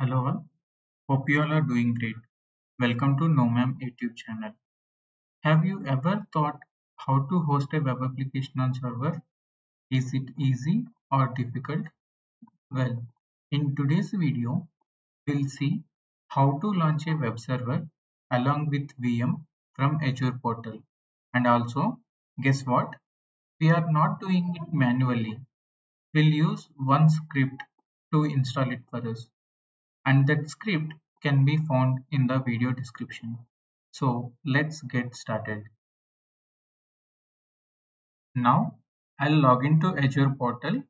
Hello all, hope you all are doing great. Welcome to NoMam YouTube channel. Have you ever thought how to host a web application on server? Is it easy or difficult? Well, in today's video, we'll see how to launch a web server along with VM from Azure portal. And also, guess what? We are not doing it manually. We'll use one script to install it for us. And that script can be found in the video description. So let's get started. Now I'll log into Azure portal.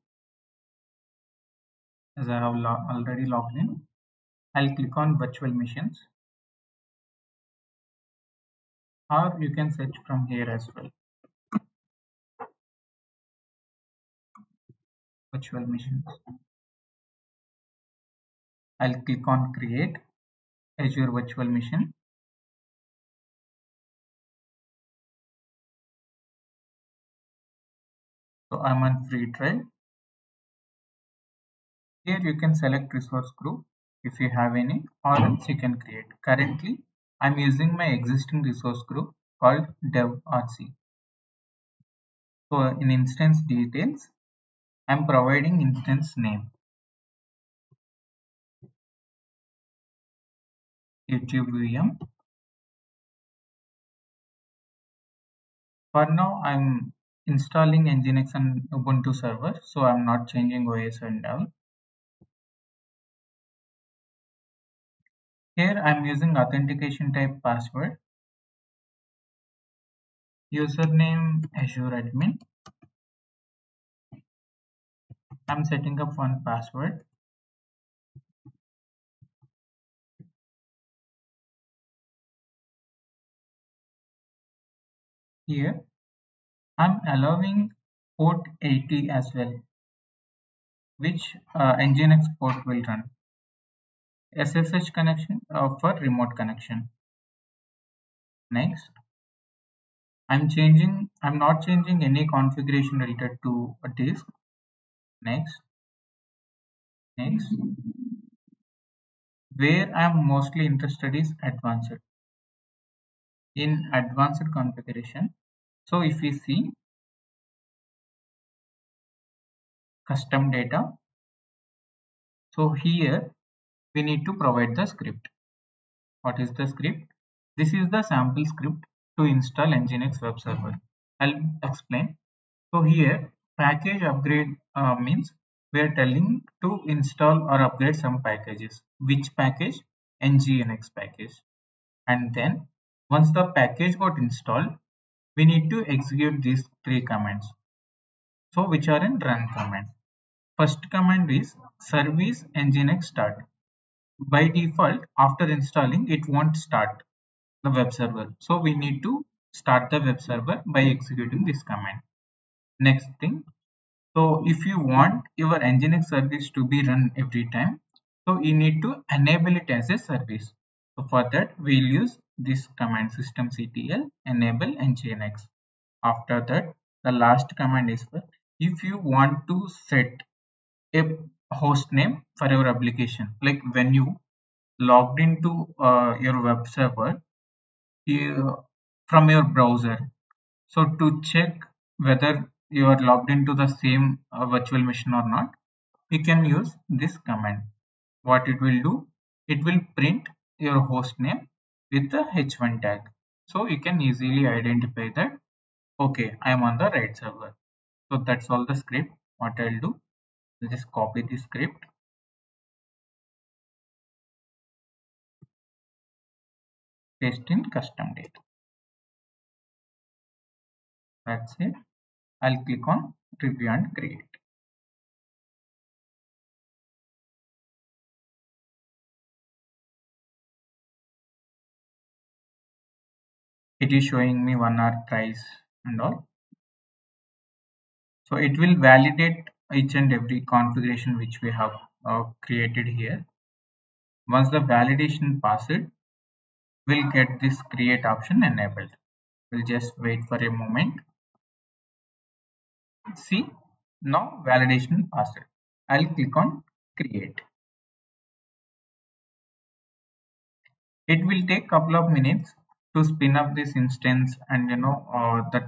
As I have already logged in, I'll click on virtual machines, or you can search from here as well. Virtual machines. I'll click on create Azure virtual machine. So I'm on free trial. Here you can select resource group if you have any, or else you can create. Currently, I'm using my existing resource group called DevRC. So in instance details, I'm providing instance name. YouTube VM. For now, I'm installing Nginx and Ubuntu server, so I'm not changing OS and all. Here I'm using authentication type password, username Azure admin. I'm setting up one password. Here I'm allowing port 80 as well, which Nginx port will run. SSH connection for remote connection. Next, I'm not changing any configuration related to a disk. Next, where I'm mostly interested is advanced. In advanced configuration, so if we see custom data, so here we need to provide the script. What is the script? This is the sample script to install Nginx web server. I'll explain. So here package upgrade means we are telling to install or upgrade some packages. Which package? Nginx package. And then once the package got installed, we need to execute these three commands, so which are in run command. First command is service nginx start. By default, after installing, it won't start the web server. So we need to start the web server by executing this command. Next thing, so if you want your nginx service to be run every time, so you need to enable it as a service. So for that, we'll use this command systemctl enable nginx. After that, the last command is for if you want to set a host name for your application, like when you logged into your web server from your browser. So to check whether you are logged into the same virtual machine or not, you can use this command. What it will do? It will print your host name with the h1 tag, so you can easily identify that okay, I am on the right server. So that's all the script. What I'll do, I'll just copy the script, paste in custom data. That's it. I'll click on review and create. It is showing me 1 hour price and all. So it will validate each and every configuration which we have created here. Once the validation passes, we'll get this create option enabled. We'll just wait for a moment. See, now validation passed. I'll click on create. It will take couple of minutes to spin up this instance and that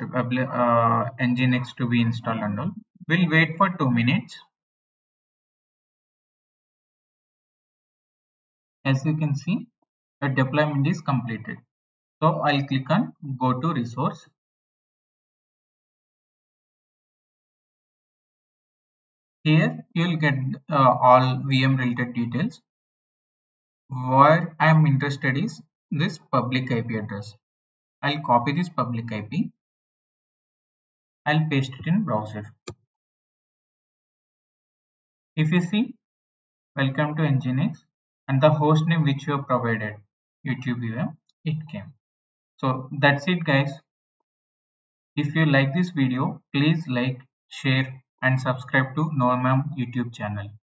Nginx to be installed and all. We'll wait for 2 minutes. As you can see, the deployment is completed. So I'll click on go to resource. Here you'll get all VM related details. Where I am interested is this public IP address. I'll copy this public IP. I'll paste it in browser. If you see, welcome to Nginx, and the host name which you have provided, YouTube VM, it came. So that's it, guys. If you like this video, please like, share, and subscribe to NoMam YouTube channel.